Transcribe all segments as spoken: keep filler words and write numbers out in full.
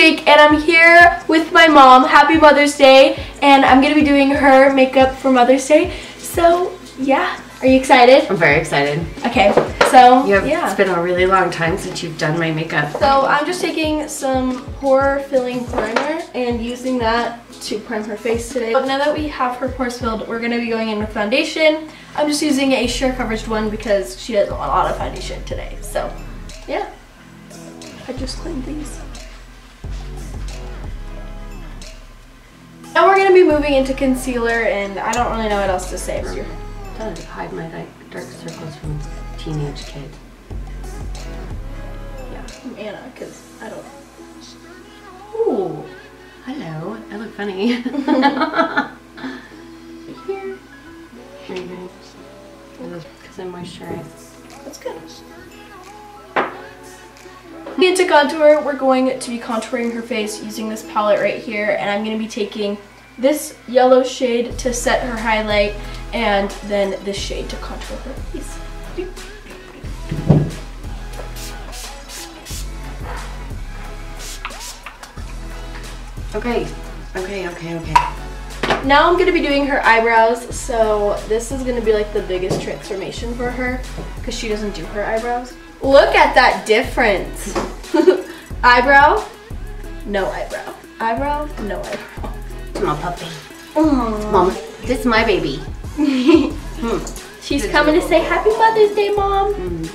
Chic, and I'm here with my mom. Happy Mother's Day, and I'm gonna be doing her makeup for Mother's Day. So yeah, are you excited? I'm very excited. Okay, so you have, yeah, it's been a really long time since you've done my makeup. So I'm just taking some pore filling primer and using that to prime her face today. But now that we have her pores filled, we're gonna be going in with foundation. I'm just using a sheer coverage one because she doesn't want a lot of foundation today. So yeah, I just cleaned these. Now we're gonna be moving into concealer, and I don't really know what else to say. You're trying to hide my like, dark circles from teenage kid. Yeah, I'm Anna, cause I don't. Ooh, hello. I look funny. Here. Cause I moisturize. That's good. Into contour, we're going to be contouring her face using this palette right here, and I'm going to be taking this yellow shade to set her highlight and then this shade to contour her face. Okay, okay, okay, okay. Now I'm going to be doing her eyebrows, so this is going to be like the biggest transformation for her because she doesn't do her eyebrows. Look at that difference. Eyebrow, no eyebrow. Eyebrow, no eyebrow. Come on, puppy. Aww. Mom, this is my baby. hmm. She's this coming to say Happy Mother's Day, Mom. Mm-hmm.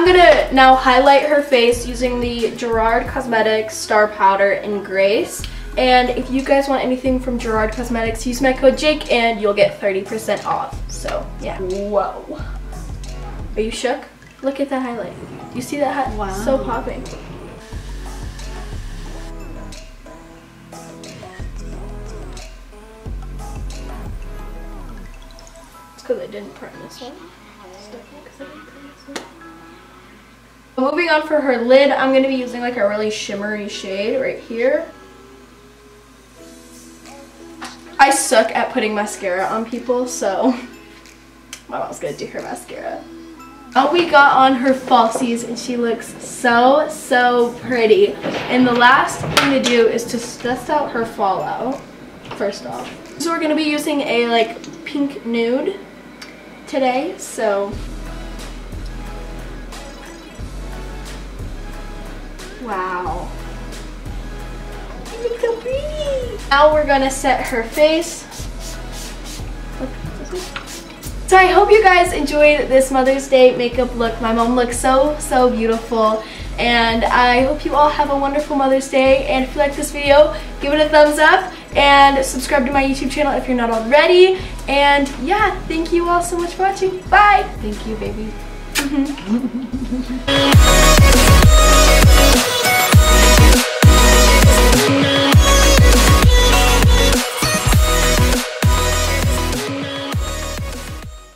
I'm gonna now highlight her face using the Gerard Cosmetics Star Powder in Grace. And if you guys want anything from Gerard Cosmetics, use my code Jake and you'll get thirty percent off. So yeah. Whoa. Are you shook? Look at that highlight. You see that hat? Wow. So popping. It's because I didn't prime this one. Moving on for her lid, I'm going to be using like a really shimmery shade right here. I suck at putting mascara on people, so my mom's going to do her mascara. Oh, we got on her falsies and she looks so, so pretty. And the last thing to do is to test out her fallout, first off. So we're going to be using a like pink nude today, so. Wow. You look so pretty. Now we're going to set her face. So I hope you guys enjoyed this Mother's Day makeup look. My mom looks so, so beautiful. And I hope you all have a wonderful Mother's Day. And if you like this video, give it a thumbs up. And subscribe to my YouTube channel if you're not already. And yeah, thank you all so much for watching. Bye! Thank you, baby. Mm-hmm.